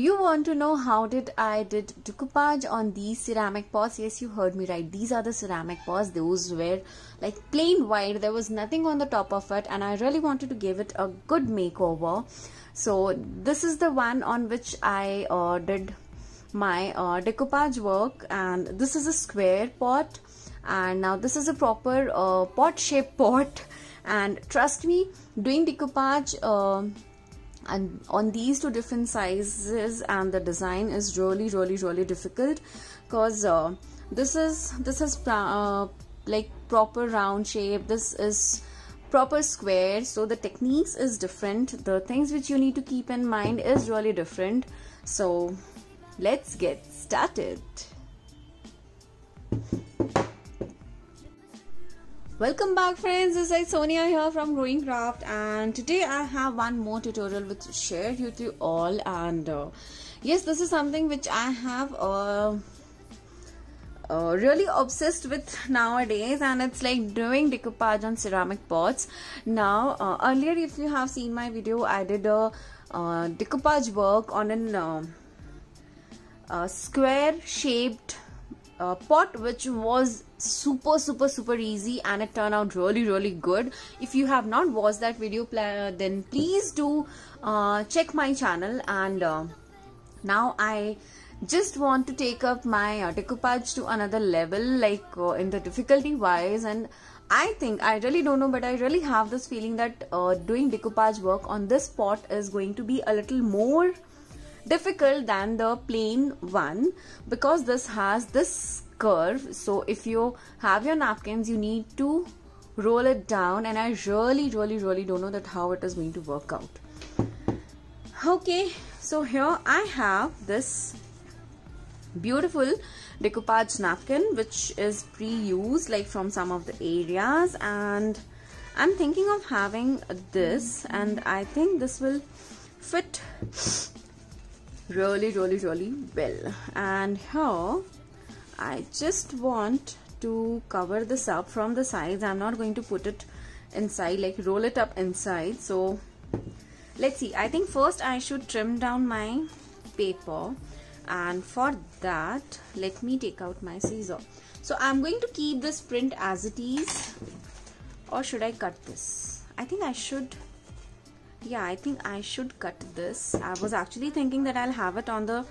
You want to know how did I did decoupage on these ceramic pots? Yes, you heard me right. These are the ceramic pots. Those were like plain white. There was nothing on the top of it, and I really wanted to give it a good makeover. So this is the one on which I did my decoupage work, and this is a square pot, and now this is a proper pot shaped pot. And trust me, doing decoupage and on these two different sizes and the design is really difficult, because this is like proper round shape, this is proper square, so the techniques is different, the things which you need to keep in mind is really different. So let's get started. Welcome back, friends. This is Sonia here from Growing Craft, and today I have one more tutorial which share you to all. And yes, this is something which I have really obsessed with nowadays, and it's like doing decoupage on ceramic pots. Now earlier, if you have seen my video, I did a decoupage work on an square shaped pot, which was super easy, and it turned out really good. If you have not watched that video, then please do check my channel. And now I just want to take up my decoupage to another level, like in the difficulty wise. And I think, I really don't know, but I really have this feeling that doing decoupage work on this pot is going to be a little more difficult than the plain one, because this has this curve. So if you have your napkins, you need to roll it down, and I really don't know that how it is going to work out. Okay, so here I have this beautiful decoupage napkin which is pre-used, like from some of the areas, and I'm thinking of having this, and I think this will fit really well. And here I just want to cover this up from the sides. I'm not going to put it inside, like roll it up inside. So let's see. I think first I should trim down my paper, and for that let me take out my scissor. So I'm going to keep this print as it is, or should I cut this? I think I should. Yeah, I think I should cut this. I was actually thinking that I'll have it on the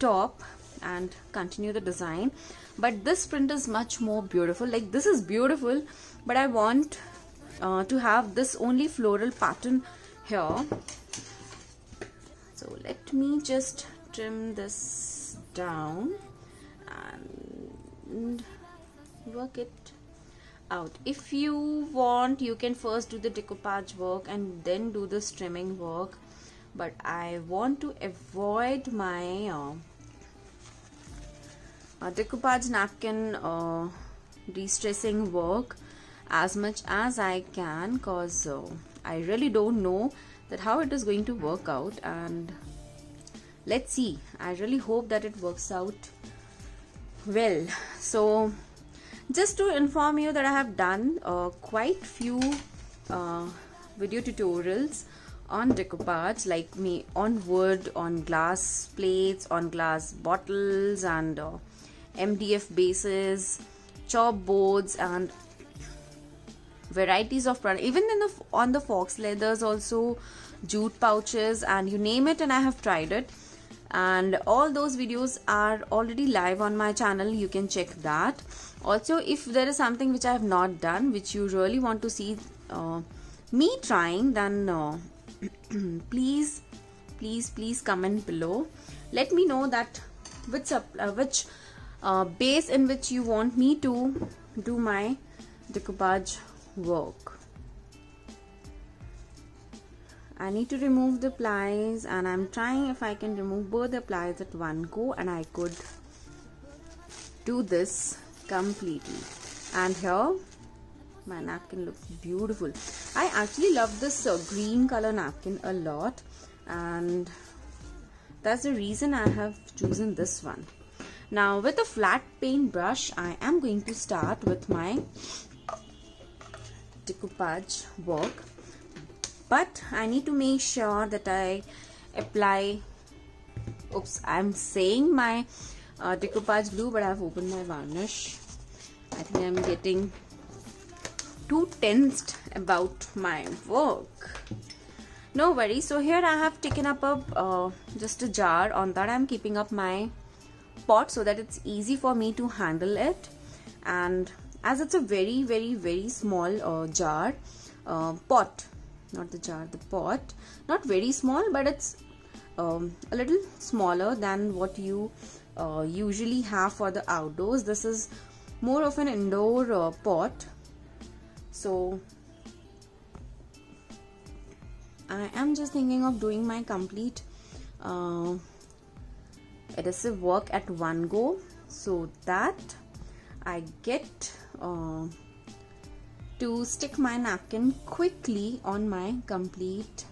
top and continue the design, but this print is much more beautiful. Like, this is beautiful, but I want to have this only floral pattern here. So let me just trim this down and work it out. If you want, you can first do the decoupage work and then do this trimming work, but I want to avoid my decoupage napkin de-stressing work as much as I can, cause I really don't know that how it is going to work out. And let's see, I really hope that it works out well. So just to inform you that I have done quite few video tutorials on decoupage, like me on wood, on glass plates, on glass bottles, and MDF bases, chop boards, and varieties of products, even in the on the fox leathers also, jute pouches, and you name it, and I have tried it. And all those videos are already live on my channel, you can check that. Also, if there is something which I have not done which you really want to see me trying, then please comment below. Let me know that which base in which you want me to do my decoupage work. I need to remove the plies, and I'm trying if I can remove both the plies at one go, and I could do this completely. And here my napkin looks beautiful. I actually love this green color napkin a lot, and that's the reason I have chosen this one. Now with a flat paintbrush, I am going to start with my decoupage work, but I need to make sure that I apply Oops, I'm saying my decoupage blue, but I've opened my varnish. I think I'm getting too tensed about my work. No worries. So here I have taken up a just a jar. On that I'm keeping up my pot so that it's easy for me to handle it. And as it's a very small jar, pot, not the jar, the pot, not very small, but it's a little smaller than what you usually have for the outdoors. This is more of an indoor pot. So I am just thinking of doing my complete adhesive work at one go, so that I get to stick my napkin quickly on my complete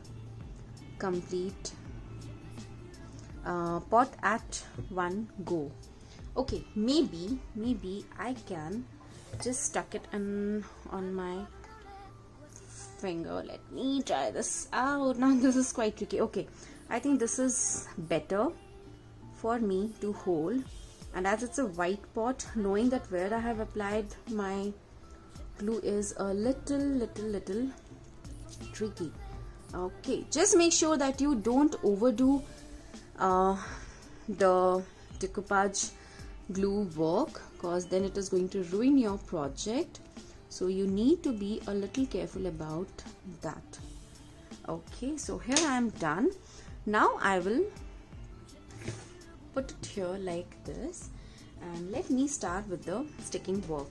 pot at one go. Okay, maybe I can just stuck it in on my finger. Let me try this out. Now this is quite tricky. Okay, I think this is better for me to hold, and as it's a white pot, knowing that where I have applied my glue is a little tricky. Okay, just make sure that you don't overdo the decoupage glue work, because then it is going to ruin your project. So you need to be a little careful about that. Okay, so here I am done. Now I will put it here like this, and let me start with the sticking work.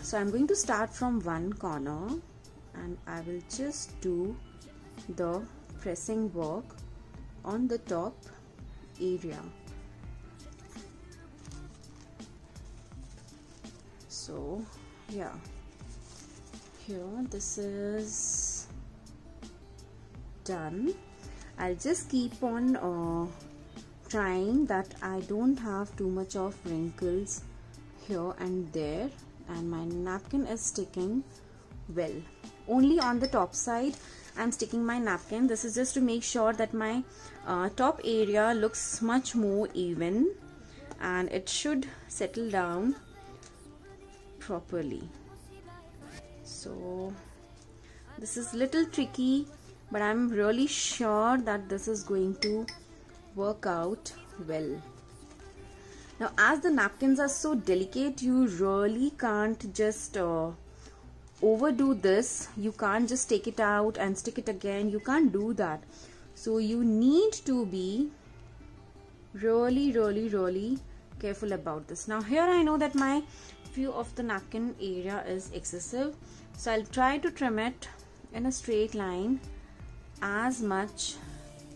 So I'm going to start from one corner, and I will just do the pressing work on the top area. So yeah, here this is done. I'll just keep on trying that I don't have too much of wrinkles here and there, and my napkin is sticking well. Only on the top side I'm sticking my napkin. This is just to make sure that my top area looks much more even, and it should settle down properly. So this is little tricky, but I'm really sure that this is going to work out well. Now as the napkins are so delicate, you really can't just overdo this. You can't just take it out and stick it again. You can't do that. So you need to be really careful about this. Now here I know that my view of the napkin area is excessive, so I'll try to trim it in a straight line as much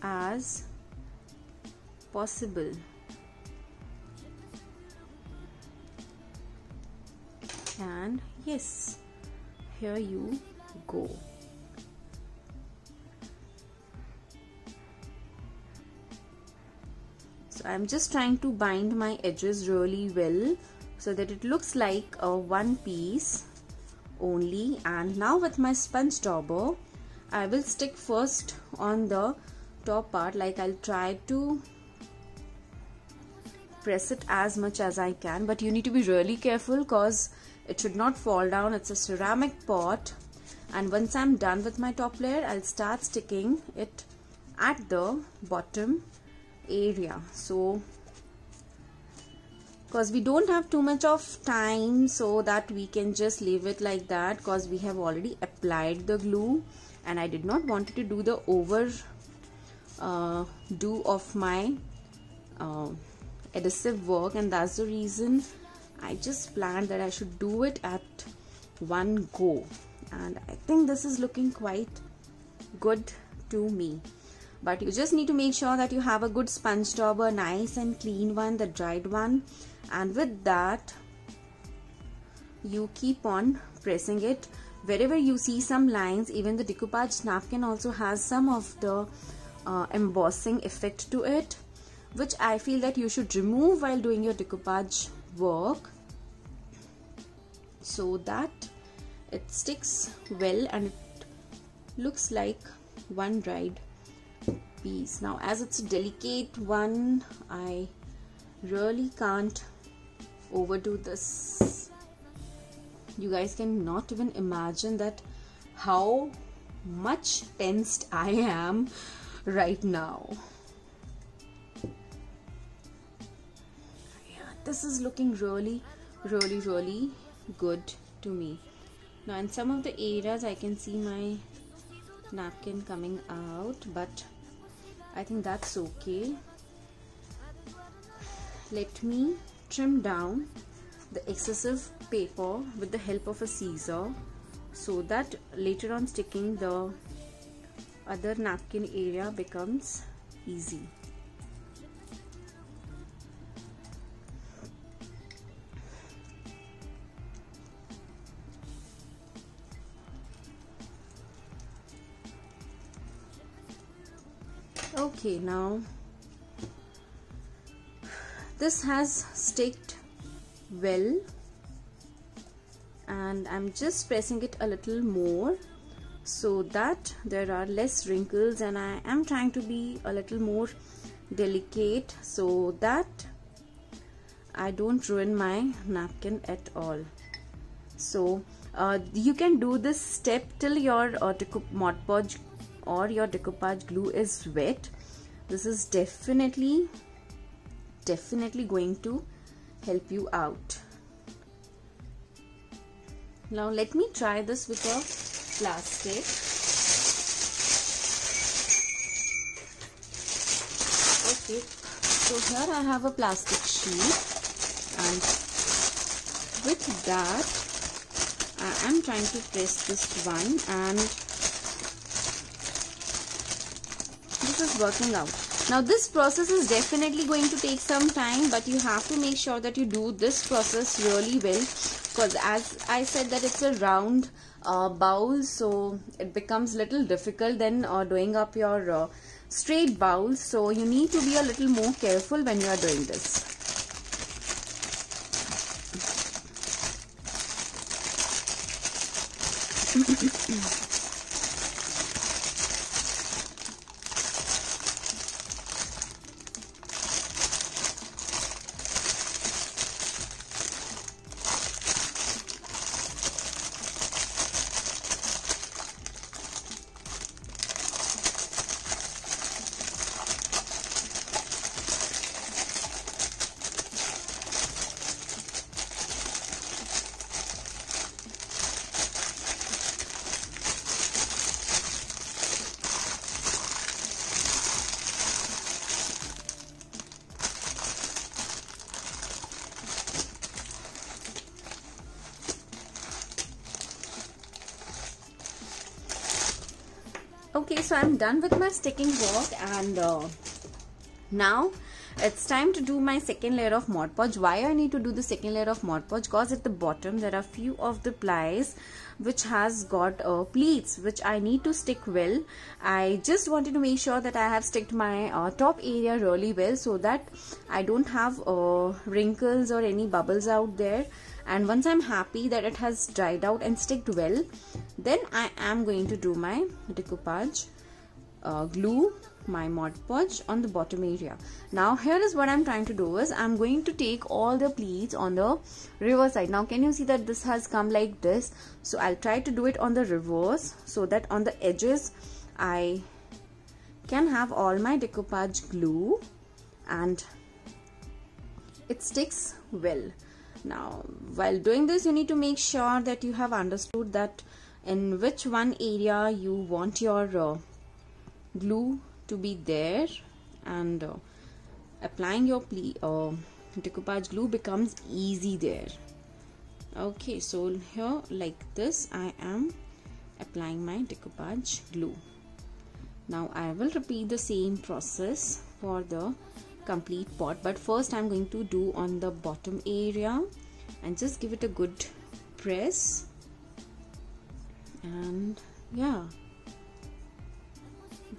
as possible. And yes, here you go. So I'm just trying to bind my edges really well, so that it looks like a one piece only. And now with my sponge dauber, I will stick first on the top part. Like I'll try to press it as much as I can, but you need to be really careful because it should not fall down. It's a ceramic pot, and once I'm done with my top layer, I'll start sticking it at the bottom area. So because we don't have too much of time, so that we can just leave it like that, because we have already applied the glue, and I did not want to do the overdo of my adhesive work, and that's the reason I just planned that I should do it at one go. And I think this is looking quite good to me. But you just need to make sure that you have a good sponge dauber, nice and clean one, the dried one, and with that you keep on pressing it wherever you see some lines. Even the decoupage napkin also has some of the embossing effect to it, which I feel that you should remove while doing your decoupage work, so that it sticks well and it looks like one dried piece. Now as it's a delicate one, I really can't overdo this. You guys cannot even imagine that how much tensed I am right now. Yeah, this is looking really good to me. Now in some of the areas I can see my napkin coming out, but I think that's okay. Let me trim down the excessive paper with the help of a scissor, so that later on sticking the other napkin area becomes easy. Okay, now this has sticked well, and I'm just pressing it a little more so that there are less wrinkles, and I am trying to be a little more delicate so that I don't ruin my napkin at all. So you can do this step till your Mod Podge or your decoupage glue is wet. This is definitely going to help you out. Now let me try this with a plastic. Okay, so here I have a plastic sheet, and with that I am trying to press this one, and this is working out. Now this process is definitely going to take some time, but you have to make sure that you do this process really well, because as I said that it's a round bowl, so it becomes little difficult than doing up your straight bowl. So you need to be a little more careful when you are doing this. Okay, so I'm done with my sticking work, and now it's time to do my second layer of Mod Podge. Why I need to do the second layer of Mod Podge? Because at the bottom there are few of the plies which has got pleats which I need to stick well. I just wanted to make sure that I have sticked my top area really well, so that I don't have wrinkles or any bubbles out there. And once I'm happy that it has dried out and sticked well, then I am going to do my decoupage glue my Mod Podge on the bottom area. Now here is what I'm trying to do is I'm going to take all the pleats on the reverse side. Now can you see that this has come like this? So I'll try to do it on the reverse so that on the edges I can have all my decoupage glue and it sticks well. Now while doing this, you need to make sure that you have understood that in which one area you want your glue to be there, and applying your decoupage glue becomes easy there. Okay, so here like this I am applying my decoupage glue. Now I will repeat the same process for the complete pot, but first I'm going to do on the bottom area and just give it a good press, and yeah,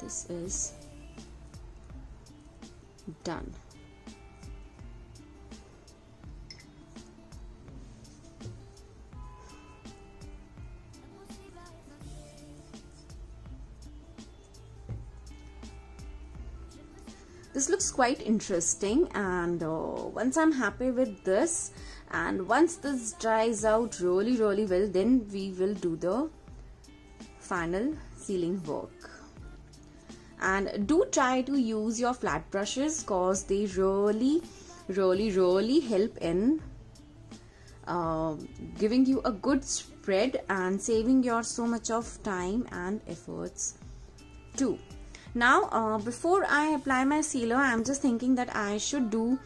this is done. looks quite interesting, and once I'm happy with this, and once this dries out really well, then we will do the final sealing work. And do try to use your flat brushes, cause they really help in giving you a good spread and saving your so much of time and efforts too. Now before I apply my sealer, I'm just thinking that I should do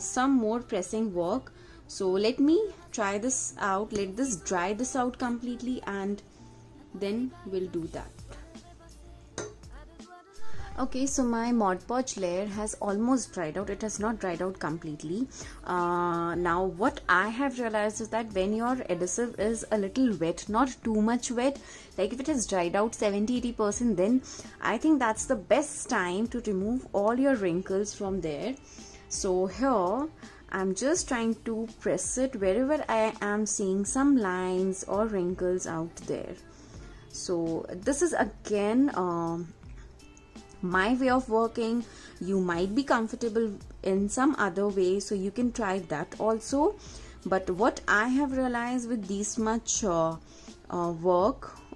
some more pressing work. So let me try this out, let this dry this out completely, and then we'll do that. Okay, so my Mod Podge layer has almost dried out. It has not dried out completely. Now what I have realized is that when your adhesive is a little wet, not too much wet, like if it has dried out 70-80%, then I think that's the best time to remove all your wrinkles from there. So here I'm just trying to press it wherever I am seeing some lines or wrinkles out there. So this is again my way of working. You might be comfortable in some other way, so you can try that also, but what I have realized with this much work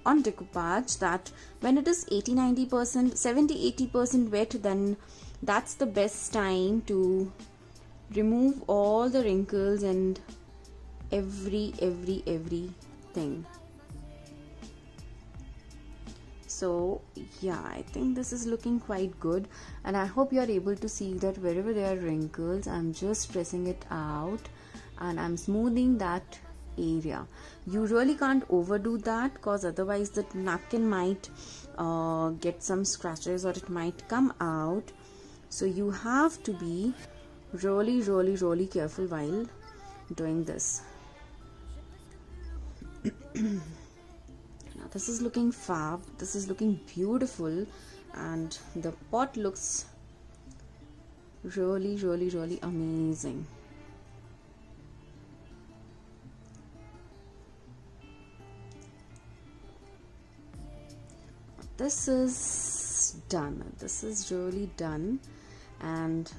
on decoupage, that when it is 80-90%, 70-80% wet, then that's the best time to remove all the wrinkles and everything. So yeah, I think this is looking quite good, and I hope you are able to see that wherever there are wrinkles, I'm just pressing it out and I'm smoothing that area. You really can't overdo that, because otherwise the napkin might get some scratches or it might come out. So you have to be really careful while doing this. This is looking fab, this is looking beautiful, and the pot looks really amazing. This is done, this is really done, and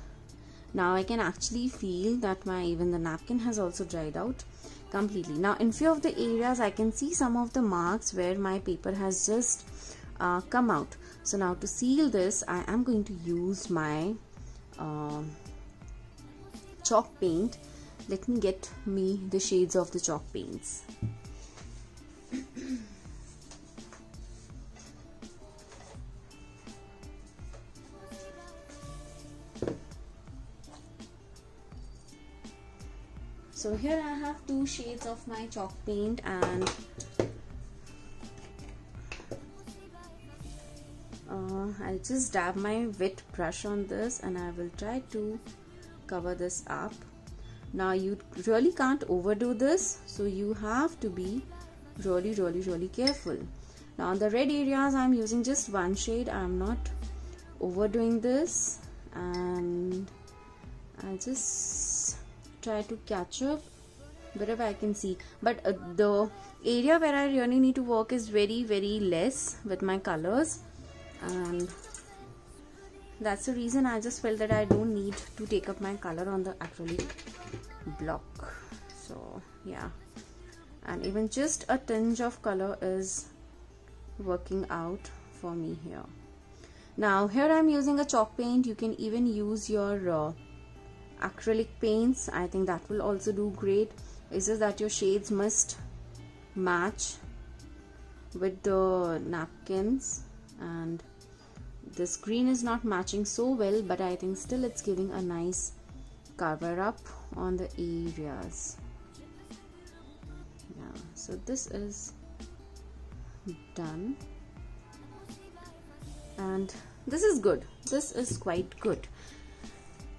now I can actually feel that my even the napkin has also dried out completely. Now in few of the areas I can see some of the marks where my paper has just come out. So now to seal this, I am going to use my chalk paint. Let me get me the shades of the chalk paints. So here I have two shades of my chalk paint, and I'll just dab my wet brush on this and I will try to cover this up. Now you really can't overdo this, so you have to be really careful. Now on the red areas I'm using just one shade, I'm not overdoing this, and I'll just try to catch up wherever I can see. But the area where I really need to work is very less with my colors, and that's the reason I just felt that I don't need to take up my color on the acrylic block. So yeah, and even just a tinge of color is working out for me here. Now here I'm using a chalk paint. You can even use your acrylic paints, I think that will also do great. It's just that your shades must match with the napkins, and this green is not matching so well, but I think still it's giving a nice cover up on the areas. Yeah, so this is done, and this is good, this is quite good.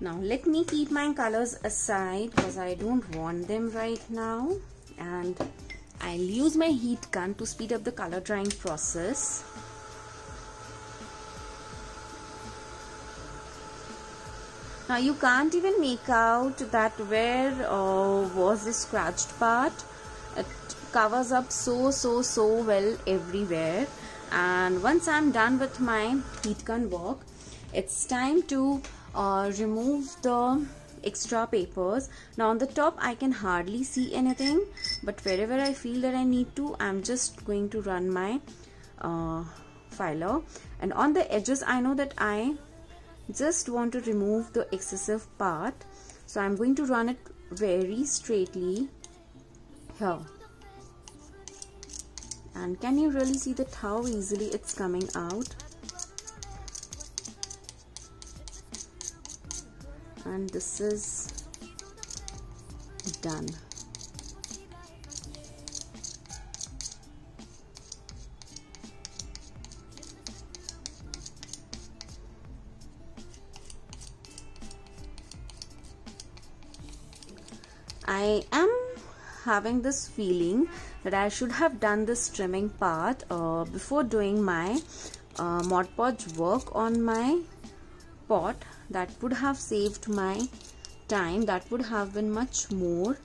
Now let me keep my colors aside because I don't want them right now, and I'll use my heat gun to speed up the color drying process. Now you can't even make out that where was the scratched part. It covers up so well everywhere. And once I'm done with my heat gun work, it's time to remove the extra papers. Now on the top I can hardly see anything, but wherever I feel that I need to, I'm just going to run my filer, and on the edges I know that I just want to remove the excessive part, so I'm going to run it very straightly here. And can you really see that how easily it's coming out? And this is done. I am having this feeling that I should have done this trimming part before doing my Mod Podge work on my pot. That would have saved my time, that would have been much more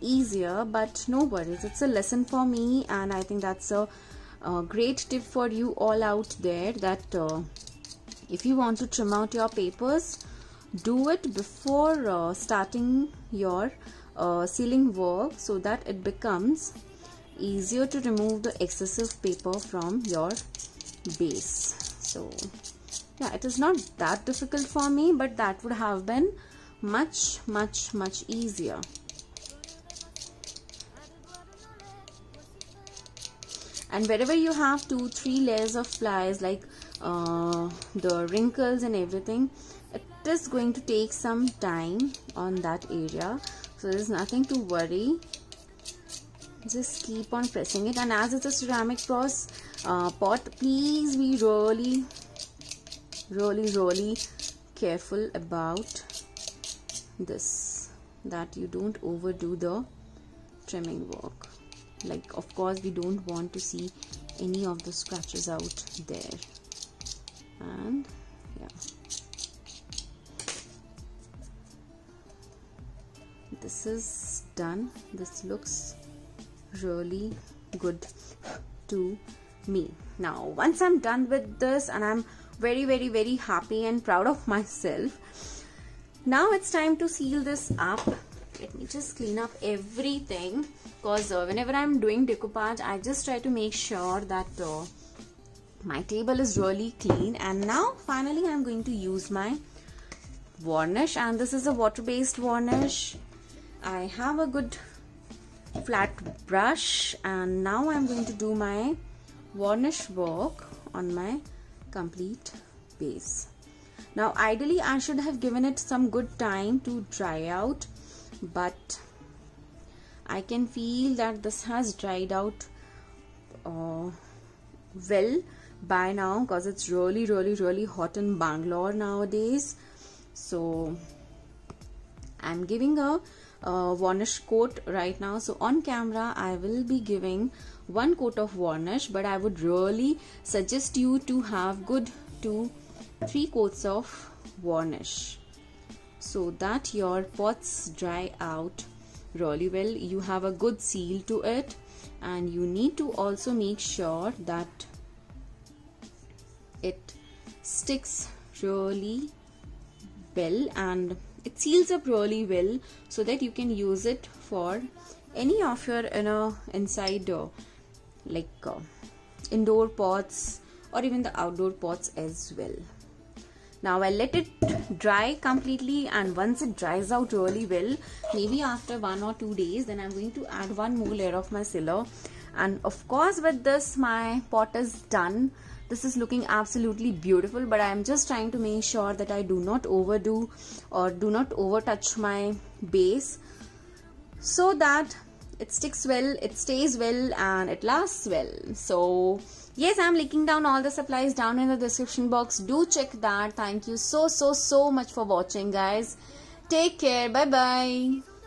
easier, but no worries, it's a lesson for me, and I think that's a great tip for you all out there, that if you want to trim out your papers, do it before starting your sealing work, so that it becomes easier to remove the excessive paper from your base. So yeah, it is not that difficult for me, but that would have been much easier. And wherever you have 2-3 layers of pliers, like the wrinkles and everything, it is going to take some time on that area, so there is nothing to worry. Just keep on pressing it, and as it's a ceramic pot, please be really careful about this, that you don't overdo the trimming work. Like, of course, we don't want to see any of the scratches out there. And yeah, this is done. This looks really good to me. Now once I'm done with this, and I'm very happy and proud of myself. Now it's time to seal this up. Let me just clean up everything, because whenever I'm doing decoupage, I just try to make sure that my table is really clean. And now finally I'm going to use my varnish, and this is a water-based varnish. I have a good flat brush, and now I'm going to do my varnish work on my complete base. Now ideally I should have given it some good time to dry out, but I can feel that this has dried out well by now, because it's really hot in Bangalore nowadays. So I'm giving a varnish coat right now. So on camera I will be giving one coat of varnish, but I would really suggest you to have good 2-3 coats of varnish, so that your pots dry out really well, you have a good seal to it. And you need to also make sure that it sticks really well, and it seals up really well, so that you can use it for any of your inside like indoor pots, or even the outdoor pots as well. Now I let it dry completely, and once it dries out really well, maybe after 1 or 2 days, then I'm going to add one more layer of my sealer. And of course with this my pot is done. This is looking absolutely beautiful, but I am just trying to make sure that I do not overdo or do not overtouch my base, so that it sticks well, it stays well, and it lasts well. So yes, I'm linking down all the supplies down in the description box. Do check that. Thank you so much for watching, guys. Take care. Bye bye.